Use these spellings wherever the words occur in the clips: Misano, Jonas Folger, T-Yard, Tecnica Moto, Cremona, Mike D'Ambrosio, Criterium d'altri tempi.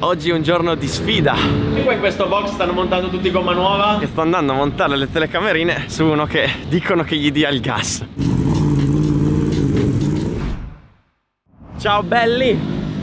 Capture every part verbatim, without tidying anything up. Oggi è un giorno di sfida. E qua in questo box stanno montando tutti gomma nuova e sto andando a montare le telecamerine su uno che dicono che gli dia il gas. Ciao belli!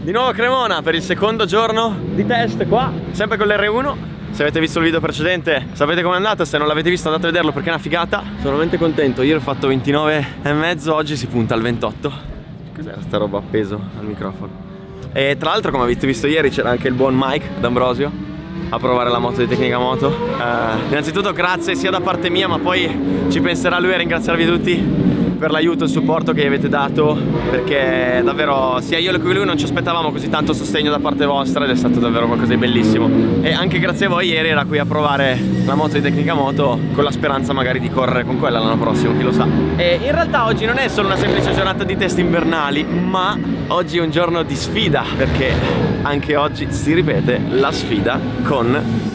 Di nuovo Cremona per il secondo giorno di test qua, sempre con l'R uno. Se avete visto il video precedente sapete com'è andata, se non l'avete visto andate a vederlo perché è una figata. Sono veramente contento, ieri ho fatto ventinove e mezzo, oggi si punta al ventotto. Cos'era sta roba appeso al microfono? E tra l'altro, come avete visto ieri, c'era anche il buon Mike D'Ambrosio a provare la moto di Tecnica Moto. uh, Innanzitutto grazie sia da parte mia, ma poi ci penserà lui a ringraziarvi tutti per l'aiuto e il supporto che gli avete dato, perché davvero sia io che lui non ci aspettavamo così tanto sostegno da parte vostra ed è stato davvero qualcosa di bellissimo. E anche grazie a voi ieri era qui a provare la moto di Tecnica Moto, con la speranza magari di correre con quella l'anno prossimo, chi lo sa. E in realtà oggi non è solo una semplice giornata di test invernali, ma oggi è un giorno di sfida, perché anche oggi si ripete la sfida con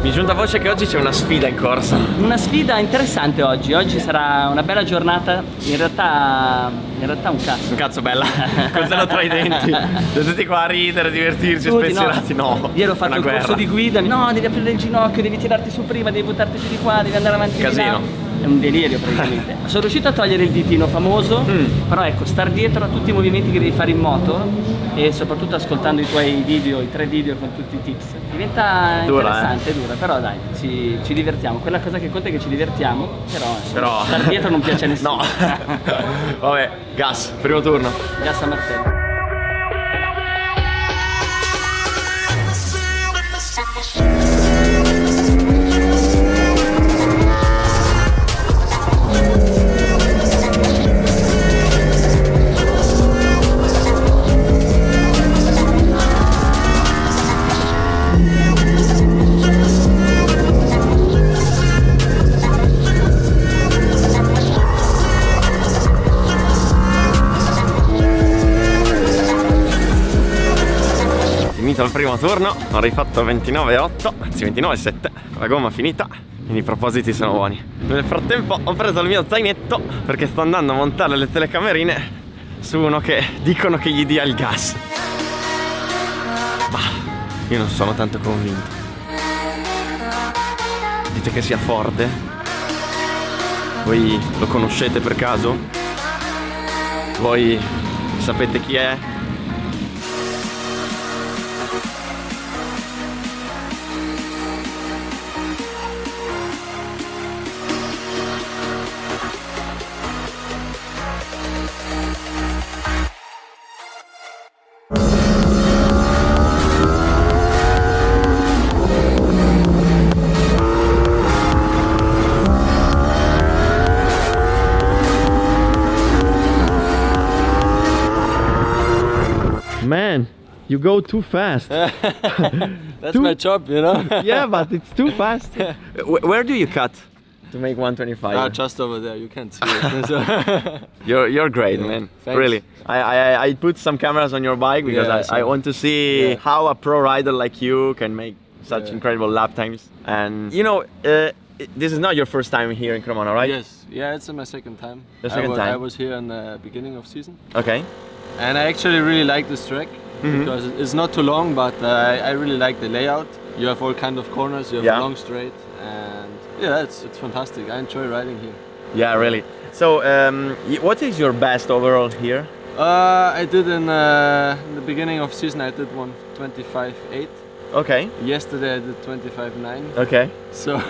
mi è giunta voce che oggi c'è una sfida in corsa. Una sfida interessante oggi, oggi sarà una bella giornata, in realtà, in realtà un cazzo. Un cazzo bella, coltello tra i denti, tutti qua a ridere, divertirci, tutti, spensierati, no. no. Ieri ho fatto una il guerra. corso di guida, no devi aprire il ginocchio, devi tirarti su prima, devi buttarti su di qua, devi andare avanti casino. Di là. È un delirio praticamente. Sono riuscito a togliere il ditino famoso, mm. però ecco, star dietro a tutti i movimenti che devi fare in moto e soprattutto ascoltando i tuoi video, i tre video con tutti i tips, diventa dura, interessante, eh? dura, però dai, ci, ci divertiamo. Quella cosa che conta è che ci divertiamo, però, però... star dietro non piace a nessuno. No. Vabbè, gas, primo turno. Gas a martello. Al primo turno ho rifatto ventinove e otto, anzi ventinove e sette, la gomma finita, quindi i propositi sono buoni. Nel frattempo ho preso il mio zainetto perché sto andando a montare le telecamerine su uno che dicono che gli dia il gas, ma io non sono tanto convinto. Dite che sia Ford? Voi lo conoscete per caso? Voi sapete chi è? Man, you go too fast. That's too... my job, you know? Yeah, but it's too fast. Where do you cut to make one twenty-five? Ah, just over there, you can't see it. You're, you're great, yeah, man. Thanks. Really. I, I, I put some cameras on your bike because yeah, I, so. I want to see yeah. how a pro rider like you can make such yeah. incredible lap times. And you know, uh, this is not your first time here in Cremona, right? Yes, yeah, it's my second time. Your second I time? I was here in the beginning of season. Okay. And I actually really like this track, mm-hmm. because it's not too long, but uh, I really like the layout. You have all kind of corners, you have yeah. a long straight, and yeah, it's, it's fantastic. I enjoy riding here. Yeah, really. So, um, what is your best overall here? Uh, I did in, uh, in the beginning of season, I did one twenty-five eight. Okay. Yesterday I did twenty-five nine. Okay. So,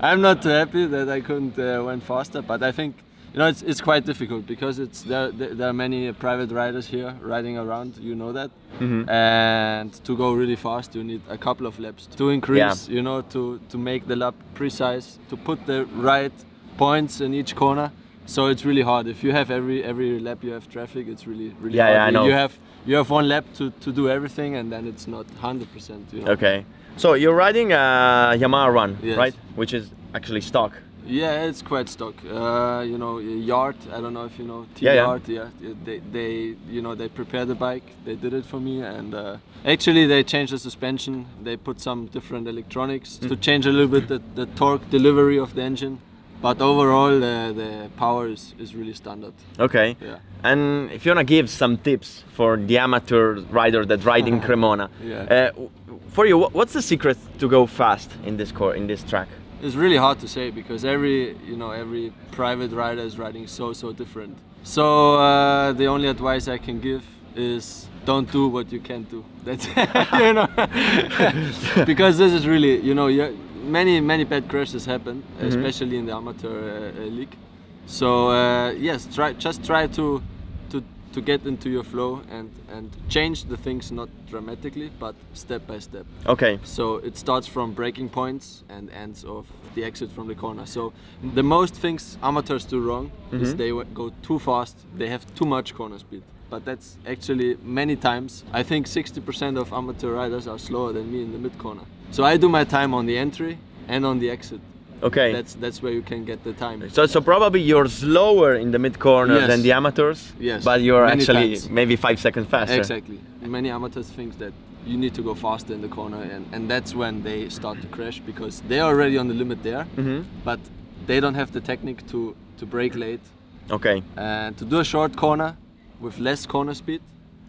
I'm not too happy that I couldn't uh, went faster, but I think You know, it's, it's quite difficult because it's there, there are many private riders here riding around, you know that. Mm-hmm. And to go really fast you need a couple of laps to increase, yeah. you know, to, to make the lap precise, to put the right points in each corner. So it's really hard. If you have every every lap you have traffic, it's really, really yeah, hard. Yeah, I know. You have, you have one lap to, to do everything and then it's not one hundred percent, you know. Okay. So you're riding a Yamaha R one, yes. right? Which is actually stock. Yeah, it's quite stock. Uh, you know, Yard. I don't know if you know T-Yard. Yeah, yeah. yeah, they, they, you know, they prepared the bike. They did it for me, and uh, actually they changed the suspension. They put some different electronics mm. to change a little bit the, the torque delivery of the engine. But overall, uh, the power is, is really standard. Okay. Yeah. And if you wanna give some tips for the amateur rider that ride in Cremona, yeah. uh, for you, what's the secret to go fast in this course, in this track? It's really hard to say because every, you know, every private rider is riding so, so different. So uh, the only advice I can give is don't do what you can't do. That's you know, because this is really, you know, many, many bad crashes happen, mm-hmm. especially in the amateur uh, league. So uh, yes, try, just try to, to, to get into your flow and, and change the things, not dramatically, but step by step. Okay. So it starts from breaking points and ends off the exit from the corner. So the most things amateurs do wrong mm-hmm. is they go too fast, they have too much corner speed. But that's actually many times. I think sixty percent of amateur riders are slower than me in the mid corner. So I do my time on the entry and on the exit. Okay. That's that's where you can get the time. So so probably you're slower in the mid corner yes. than the amateurs. Yes. But you're many actually times. maybe five seconds faster. Exactly. Many amateurs think that you need to go faster in the corner, and and that's when they start to crash because they're already on the limit there. Mm-hmm. But they don't have the technique to to brake late. Okay. And to do a short corner with less corner speed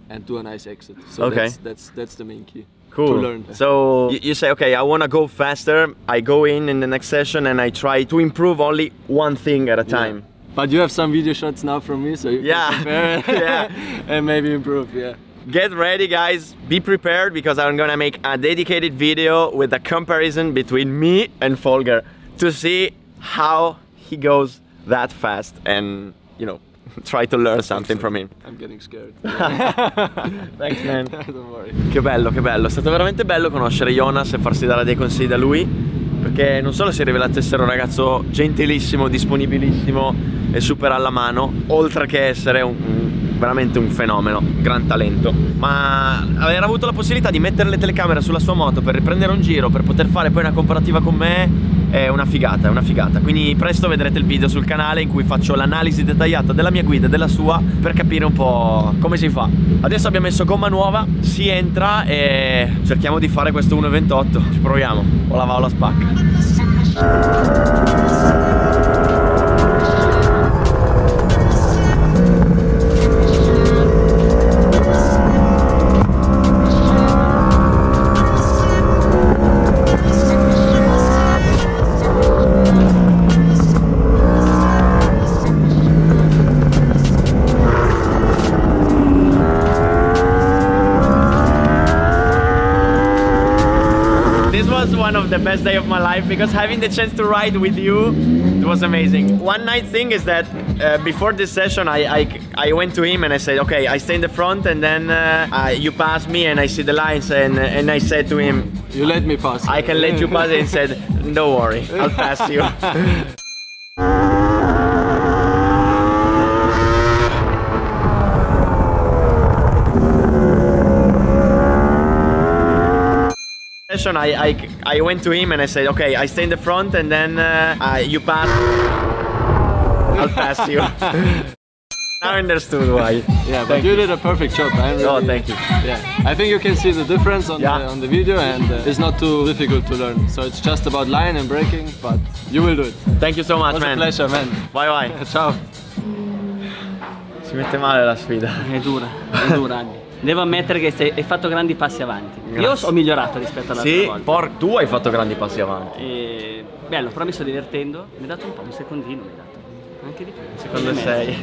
and do a nice exit. So okay. that's, that's that's the main key. Cool. To learn. So you say, okay, I want to go faster. I go in in the next session and I try to improve only one thing at a time. Yeah. But you have some video shots now from me, so you yeah. can prepare and, yeah. and maybe improve. Yeah. Get ready, guys. Be prepared because I'm gonna make a dedicated video with a comparison between me and Folger to see how he goes that fast and you know. Try to learn something from him. I'm getting scared. Thanks man. Don't worry. Che bello, che bello. È stato veramente bello conoscere Jonas e farsi dare dei consigli da lui, perché non solo si è rivelato essere un ragazzo gentilissimo, disponibilissimo e super alla mano, oltre che essere un, veramente un fenomeno, gran talento, ma aver avuto la possibilità di mettere le telecamere sulla sua moto per riprendere un giro, per poter fare poi una comparativa con me, è una figata, è una figata. Quindi presto vedrete il video sul canale in cui faccio l'analisi dettagliata della mia guida e della sua per capire un po' come si fa. Adesso abbiamo messo gomma nuova, si entra e cerchiamo di fare questo uno e ventotto. Ci proviamo, o la va o la spacca. The best day of my life because having the chance to ride with you, it was amazing. One nice thing is that uh, before this session I, I, I went to him and I said, okay, I stay in the front and then uh, I, you pass me and I see the lines and, and I said to him, you let me pass. I can let you pass and he said, don't worry, I'll pass you. I, I, I went to him and I said, okay, I stay in the front and then uh, uh, you pass, I'll pass you. I understood why. Yeah, but you, you did a perfect job. Really, oh, thank you. Yeah, I think you can see the difference on, yeah. the, on the video and uh, it's not too difficult to learn. So it's just about line and braking, but you will do it. Thank you so much, man. It was a pleasure, man. Bye bye. Ciao. Si mette male la sfida. È dura, è dura anni. Devo ammettere che hai fatto grandi passi avanti. Grazie. Io ho migliorato rispetto all'altra sì, volta. Sì, porco, tu hai fatto grandi passi avanti. E... bello, però mi sto divertendo. Mi hai dato un po', un secondino mi hai dato. Anche di più. Secondo sei.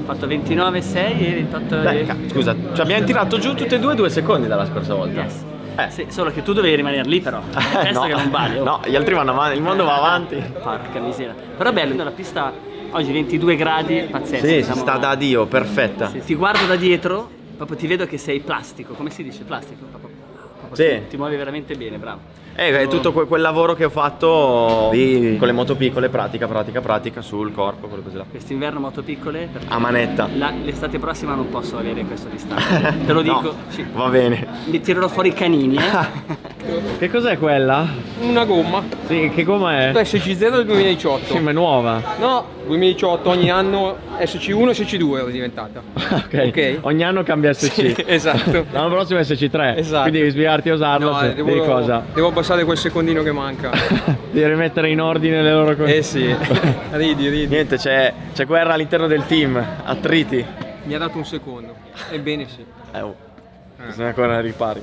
Ho fatto ventinove e sei e ventotto. Dai, e... scusa, cioè abbiamo venti tirato venti giù tutti e due due secondi dalla scorsa volta. Yes. Eh. Sì, solo che tu dovevi rimanere lì però. Eh, no. Che non vale. Oh. No, gli altri vanno avanti, il mondo va avanti. Porca misera. Però bello, la pista oggi ventidue gradi, pazzesco. Sì, diciamo, sta da Dio, perfetta. Sì, sì. Ti guardo da dietro. Proprio ti vedo che sei plastico, come si dice? Plastico? Proprio, proprio sì. Ti, ti muovi veramente bene, bravo. Eh, è tutto quel lavoro che ho fatto di, con le moto piccole, pratica, pratica, pratica sul corpo, quelle cose là. Quest'inverno moto piccole a manetta. L'estate prossima non posso avere questo distante. Te lo dico. No, sì. Va bene. Mi tirerò fuori i canini, eh. Che cos'è quella? Una gomma. Sì, che gomma è? S C zero del duemiladiciotto. Sì, ma è nuova. No, duemiladiciotto, ogni anno S C uno e S C due è diventata. Okay. Ok. Ogni anno cambia S C. Sì, esatto. L'anno prossimo è S C tre. Esatto. Quindi devi sbrigarti a usarlo. No, se... devo, devi cosa? Devo passare quel secondino che manca. Devi rimettere in ordine le loro cose. Eh sì. Ridi, ridi. Niente, c'è guerra all'interno del team. Attriti. Mi ha dato un secondo. Ebbene sì. Eh, oh. Bisogna ancora ripari.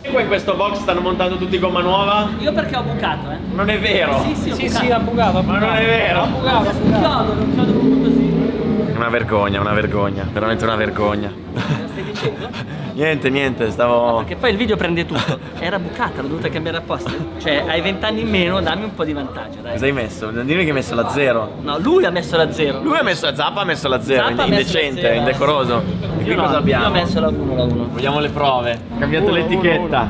E poi in questo box stanno montando tutti gomma nuova? Io perché ho bucato, eh. Non è vero. Sì, sì, ho sì, sì, ha bucato. Ma non è vero. Ha bucato, ha bucato. Non chiodo proprio così. Una vergogna, una vergogna. Veramente una vergogna. Cosa stai dicendo? Niente, niente, stavo... No, perché poi il video prende tutto. Era bucata, l'ho dovuta cambiare apposta. Cioè, hai vent'anni in meno, dammi un po' di vantaggio, dai. Cosa hai messo? Non dire che hai messo la zero. No, lui ha messo la zero. Lui ha messo la zappa, ha messo la zero. Zappa indecente, la zero, indecoroso. Io e qui no, cosa abbiamo? Io ho messo la uno. Vogliamo le prove. Ho cambiato l'etichetta.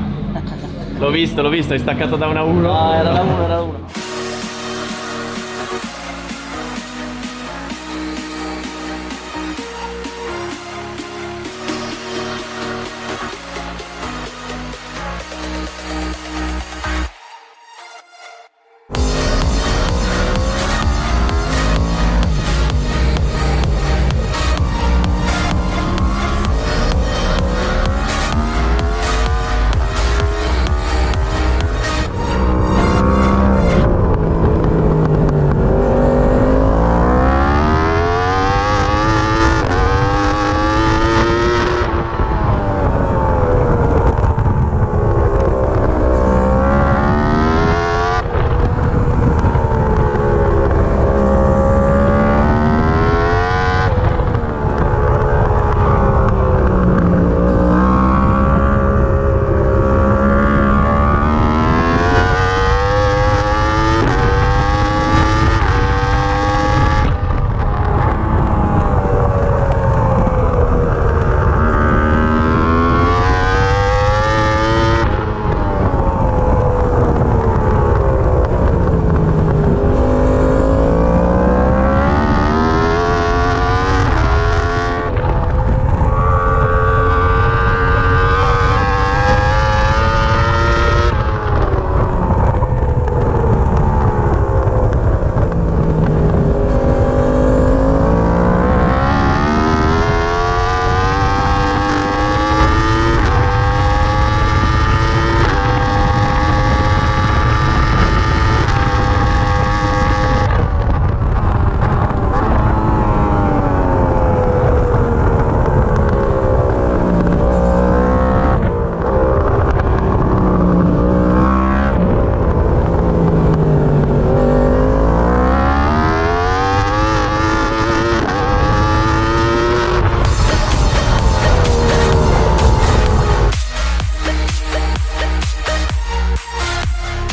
L'ho visto, l'ho visto, hai staccato da una uno. No, era la uno, era la uno.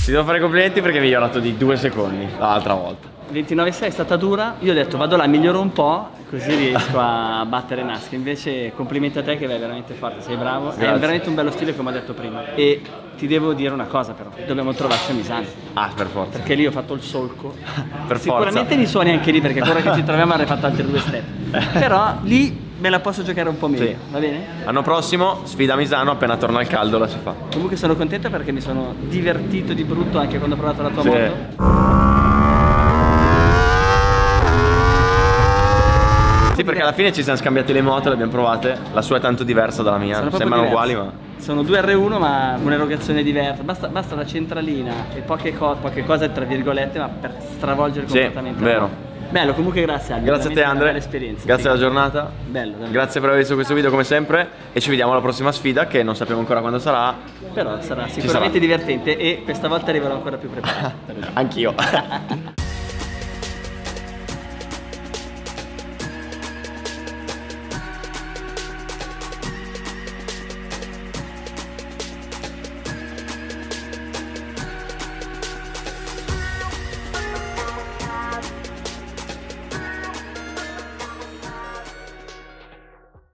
Ti devo fare complimenti perché hai migliorato di due secondi l'altra volta. ventinove sei è stata dura, io ho detto vado là, miglioro un po', così riesco a battere Nasca. Invece complimenti a te che vai veramente forte, sei bravo. Grazie. È veramente un bello stile come ho detto prima. E ti devo dire una cosa però, dobbiamo trovarci a Misano. Ah, per forza. Perché lì ho fatto il solco. Per Sicuramente forza. Mi suoni anche lì perché ancora che ci troviamo avrei fatto altri due step. Però lì... me la posso giocare un po' meglio, sì. Va bene? L'anno prossimo sfida Misano, appena torna al caldo la si fa. Comunque sono contento perché mi sono divertito di brutto anche quando ho provato la tua sì. moto. Sì, perché alla fine ci siamo scambiati le moto, le abbiamo provate. La sua è tanto diversa dalla mia, sembrano diverse. Uguali ma... Sono due R uno ma un'erogazione diversa, basta, basta la centralina e poche, co poche cose tra virgolette ma per stravolgere sì, completamente. Sì, vero. Bello, comunque grazie Andre. Grazie a te Andre, grazie figa. Alla giornata. Bello, davvero. Grazie per aver visto questo video come sempre e ci vediamo alla prossima sfida che non sappiamo ancora quando sarà. Però sarà sicuramente sarà. divertente e questa volta arriverò ancora più preparato. Anch'io.